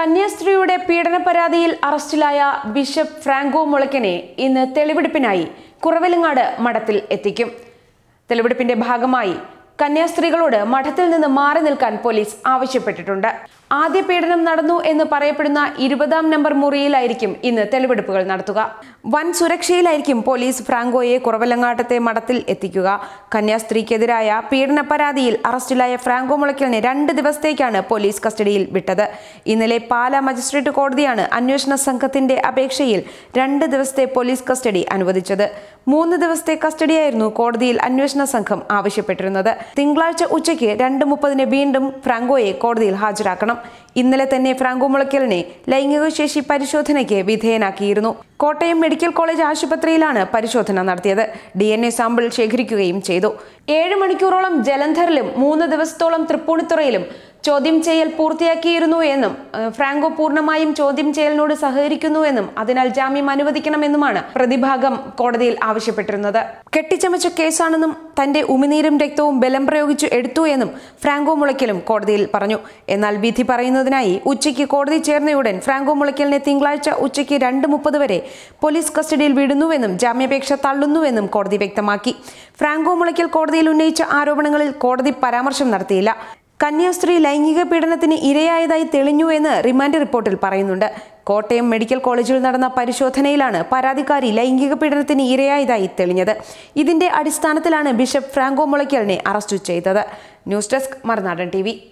കന്യാസ്ത്രീയുടെ പീഡന പരാതിയിൽ അറസ്റ്റിലായ ബിഷപ്പ് ഫ്രാങ്കോ മുളയ്ക്കനെ ഇന്ന് തെളിവെടുപ്പിനായി കുറവലങ്ങാട് മഠത്തിൽ എത്തിക്കും. തെളിവെടുപ്പിന്റെ ഭാഗമായി കന്യാസ്ത്രീകളോട് മഠത്തിൽ നിന്ന് മാറി നിൽക്കാൻ പോലീസ് ആവശ്യപ്പെട്ടിട്ടുണ്ട്. ആദ്യ പീഡനം നടന്നു എന്ന് പറയപ്പെടുന്ന 20-ാം നമ്പർ മുറിയിലായിരിക്കും ഇന്ന് തെളിവെടുപ്പുകൾ നടത്തുക. വൻ സുരക്ഷയിലായിരിക്കും പോലീസ് ഫ്രാങ്കോയെ കുറവലങ്ങാട്ടത്തെ മഠത്തിൽ എത്തിക്കുക. കന്യാസ്ത്രീക്കെതിരായ പീഡന പരാതിയിൽ അറസ്റ്റിലായ ഫ്രാങ്കോ മുളയ്ക്കലിനെ 2 ദിവസത്തേക്കാണ് പോലീസ് കസ്റ്റഡിയിൽ വിട്ടത്. ഇന്നലെ പാലാ മജിസ്ട്രേറ്റ് കോടതിയാണ് അന്വേഷണ സംഘത്തിന്റെ അപേക്ഷയിൽ 2 ദിവസത്തെ പോലീസ് കസ്റ്റഡി അനുവദിച്ചത്. 3 ദിവസത്തെ കസ്റ്റഡിയായിരുന്നു കോടതിയിൽ അന്വേഷണ സംഘം ആവശ്യപ്പെട്ടിരുന്നത്. തിങ്കളാഴ്ച ഉച്ചയ്ക്ക് 2:30-ന് വീണ്ടും ഫ്രാങ്കോയെ കോടതിയിൽ ഹാജരാക്കണം. ഇന്നലെ തന്നെ ഫ്രാങ്കോ മുളയ്ക്കലിനെ ലൈംഗികശേഷി പരിശോധനയ്ക്ക് വിധേയനാക്കിയിരുന്നു. കോട്ടയം മെഡിക്കൽ കോളേജ് ആശുപത്രിയിലാണ് പരിശോധന നടത്തിയത്. DNA സാമ്പിൾ ശേഖരിക്കുകയും ചെയ്തു. 7 മണിക്കൂറോളം ജലന്ധറിലും 3 ദിവസത്തോളം തൃപ്പൂണിത്തുറയിലും ചോദ്യം ചെയ്യൽ പൂർത്തിയാക്കിയിരുന്നു എന്നും ഫ്രാങ്കോ പൂർണ്ണമായും ചോദ്യം ചെയ്യലിനോട് സഹകരിക്കുന്നുവെന്നും അതിനാൽ ജാമ്യം അനുവദിക്കണമെന്നുമാണ് പ്രതിഭാഗം കോടതിയിൽ ആവശ്യപ്പെട്ടിരുന്നത്. കെട്ടിച്ചമച്ച കേസാണെന്നും തന്റെ ഉമിനീരും രക്തവും ബലം പ്രയോഗിച്ചു എടുത്തു എന്നും ഫ്രാങ്കോ മുളയ്ക്കലും കോടതിയിൽ പറഞ്ഞു. എന്നാൽ വിധി പറയുന്നതിനായി ഉച്ചയ്ക്ക് കോടതി ചേർന്നയുടൻ ഫ്രാങ്കോ മുളയ്ക്കലിനെ തിങ്കളാഴ്ച ഉച്ചയ്ക്ക് 2:30 വരെ പോലീസ് കസ്റ്റഡിയിൽ വിടുന്നുവെന്നും ജാമ്യാപേക്ഷ തള്ളുന്നുവെന്നും കോടതി വ്യക്തമാക്കി. ഫ്രാങ്കോ മുളയ്ക്കൽ കോടതിയിൽ ഉന്നയിച്ച ആരോപണങ്ങളിൽ കോടതി പരാമർശം നടത്തിയില്ല. കന്യാസ്ത്രീ ലൈംഗിക പീഡനത്തിന് ഇരയായതായി തെളിഞ്ഞു എന്ന് റിമാൻഡ് റിപ്പോർട്ടിൽ പറയുന്നുണ്ട്. കോട്ടയം മെഡിക്കൽ കോളേജിൽ നടന്ന പരിശോധനയിലാണ് പരാതിക്കാരി ലൈംഗിക പീഡനത്തിന് ഇരയായതായി തെളിഞ്ഞത്. ഇതിന്റെ അടിസ്ഥാനത്തിലാണ് ബിഷപ്പ് ഫ്രാങ്കോ മുളയ്ക്കലിനെ അറസ്റ്റ് ചെയ്തത്. News desk Marunadan TV.